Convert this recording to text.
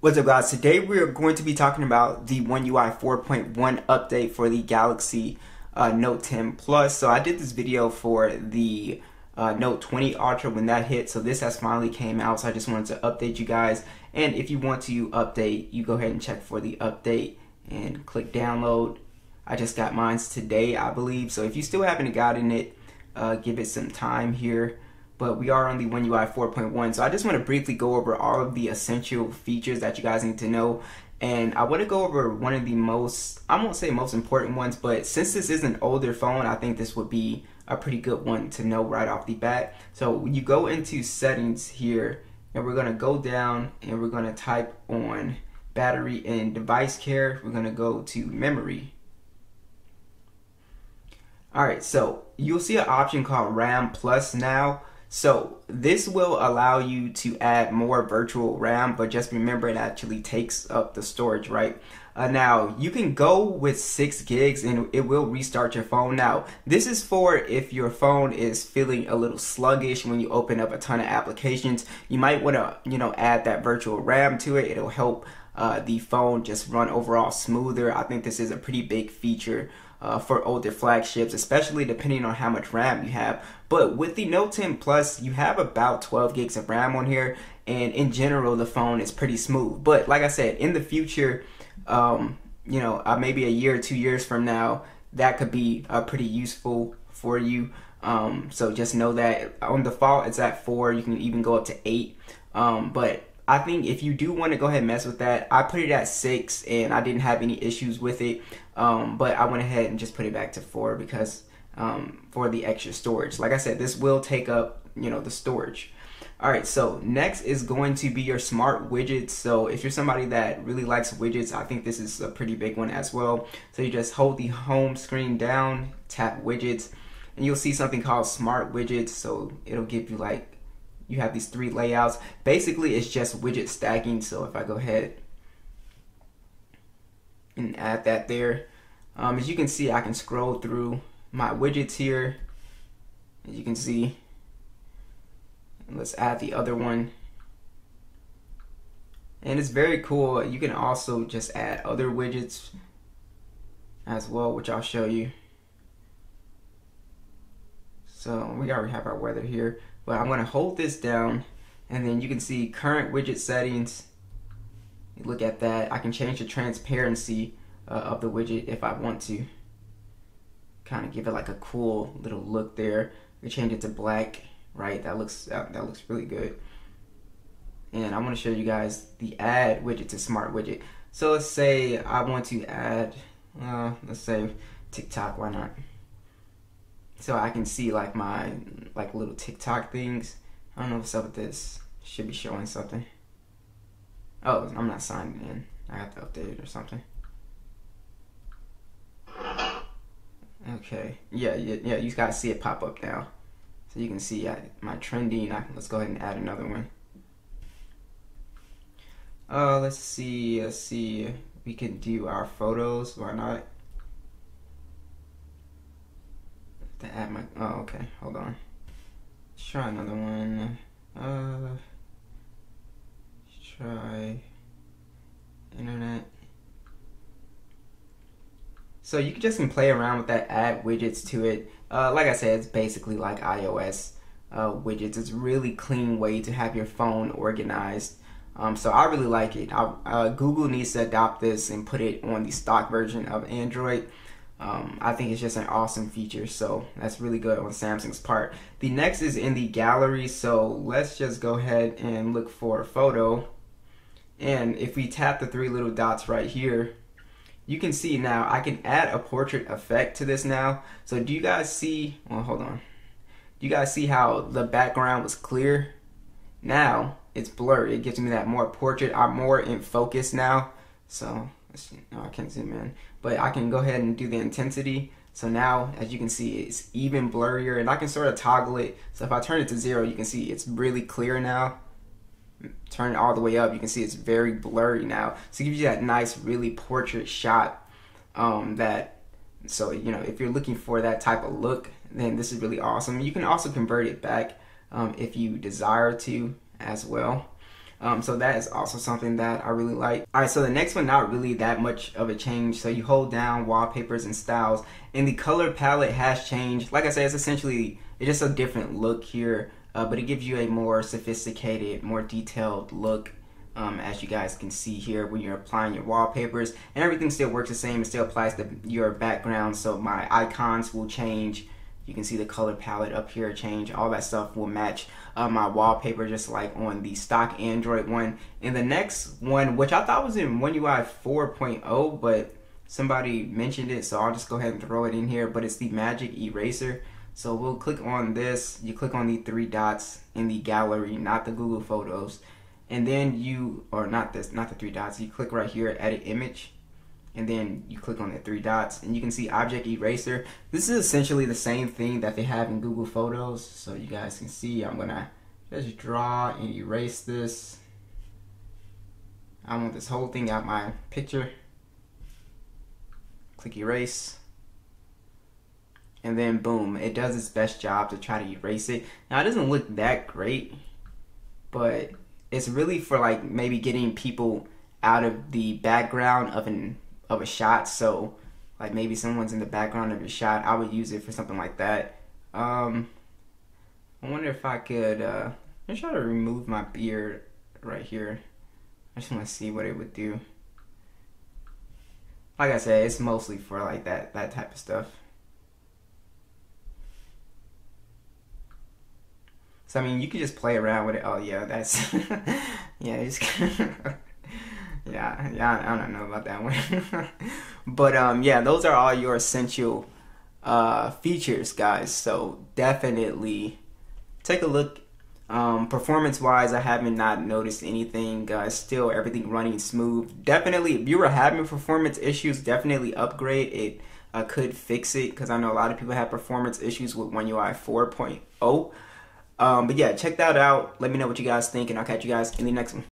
What's up guys, today we are going to be talking about the One UI 4.1 update for the Galaxy Note 10 Plus. So I did this video for the Note 20 Ultra when that hit, so this has finally came out, so I just wanted to update you guys. And if you want to update, you go ahead and check for the update and click download. I just got mine today, I believe, so if you still haven't gotten it, give it some time here. But we are on the One UI 4.1, so I just want to briefly go over all of the essential features that you guys need to know. And I want to go over one of the most, I won't say most important ones, but since this is an older phone, I think this would be a pretty good one to know right off the bat. So you go into settings here, and we're going to go down and we're going to type on battery and device care. We're going to go to memory. Alright, so you'll see an option called RAM Plus now. So this will allow you to add more virtual RAM, but just remember it actually takes up the storage, right? Now you can go with 6 gigs and it will restart your phone. Now this is for if your phone is feeling a little sluggish when you open up a ton of applications. You might want to, you know, add that virtual RAM to it. It'll help the phone just run overall smoother. I think this is a pretty big feature for older flagships, especially depending on how much RAM you have. But with the Note 10 Plus, you have about 12 gigs of RAM on here, and in general the phone is pretty smooth. But like I said, in the future, you know, maybe a year or 2 years from now, that could be pretty useful for you. So just know that on the default it's at 4. You can even go up to 8. But I think if you do want to go ahead and mess with that, I put it at 6 and I didn't have any issues with it, but I went ahead and just put it back to 4 because for the extra storage. Like I said, this will take up, you know, the storage. Alright, so next is going to be your smart widgets. So if you're somebody that really likes widgets, I think this is a pretty big one as well. So you just hold the home screen down, tap widgets, and you'll see something called smart widgets. So it'll give you like, you have these 3 layouts. Basically, it's just widget stacking. So if I go ahead and add that there, as you can see, I can scroll through my widgets here. As you can see, and let's add the other one. And it's very cool. You can also just add other widgets as well, which I'll show you. So we already have our weather here, but I'm going to hold this down and then you can see current widget settings. You look at that. I can change the transparency of the widget if I want to. Kind of give it like a cool little look there. We change it to black, right? That looks really good. And I'm going to show you guys the add widget to smart widget. So let's say I want to add, let's say TikTok, why not? So I can see like my little TikTok things. I don't know what's up with this. Should be showing something. Oh, I'm not signed in. I have to update it or something. Okay. Yeah. You guys see it pop up now. So you can see my trending. Let's go ahead and add another one. Let's see. We can do our photos. Why not? To add my, oh okay, hold on. Let's try another one. Let's try internet. So you can just play around with that, add widgets to it. Like I said, it's basically like iOS widgets. It's a really clean way to have your phone organized. So I really like it. Google needs to adopt this and put it on the stock version of Android. I think it's just an awesome feature, so that's really good on Samsung's part. The next is in the gallery, so let's just go ahead and look for a photo. And if we tap the 3 little dots right here, you can see now I can add a portrait effect to this now. So do you guys see, well hold on, do you guys see how the background was clear? Now it's blurry. It gives me that more portrait. I'm more in focus now, so no, I can't zoom in, but I can go ahead and do the intensity. So now, as you can see, it's even blurrier, and I can sort of toggle it. So if I turn it to 0, you can see it's really clear now. Turn it all the way up, you can see it's very blurry now. So it gives you that nice, really portrait shot. So you know, if you're looking for that type of look, then this is really awesome. You can also convert it back if you desire to as well. So that is also something that I really like. All right, so the next one, not really that much of a change. So you hold down wallpapers and styles, and the color palette has changed. Like I said, it's just a different look here, but it gives you a more sophisticated, more detailed look, as you guys can see here when you're applying your wallpapers. And everything still works the same. It still applies to your background, so my icons will change. You can see the color palette up here change. All that stuff will match my wallpaper, just like on the stock Android one. And the next one, which I thought was in One UI 4.0, but somebody mentioned it, so I'll just go ahead and throw it in here, but it's the Magic Eraser. So we'll click on this. You click on the three dots in the gallery, not the Google Photos. And then you, or not this, not the three dots, you click right here, edit image, and then you click on the three dots, and you can see object eraser. This is essentially the same thing that they have in Google Photos. So you guys can see, I'm gonna just draw and erase this. I want this whole thing out my picture. Click erase. And then boom, it does its best job to try to erase it. Now it doesn't look that great, but it's really for like maybe getting people out of the background of a shot. So like maybe someone's in the background of your shot. I would use it for something like that. I wonder if I could let's try to remove my beard right here. I just want to see what it would do. Like I said, it's mostly for like that type of stuff. So I mean, you can just play around with it. Oh yeah, that's yeah, just yeah. I don't know about that one, but yeah, those are all your essential features, guys. So definitely take a look. Performance-wise, I haven't not noticed anything. Still, everything running smooth. Definitely, if you were having performance issues, definitely upgrade it. I could fix it because I know a lot of people have performance issues with One UI 4.0. But yeah, check that out. Let me know what you guys think, and I'll catch you guys in the next one.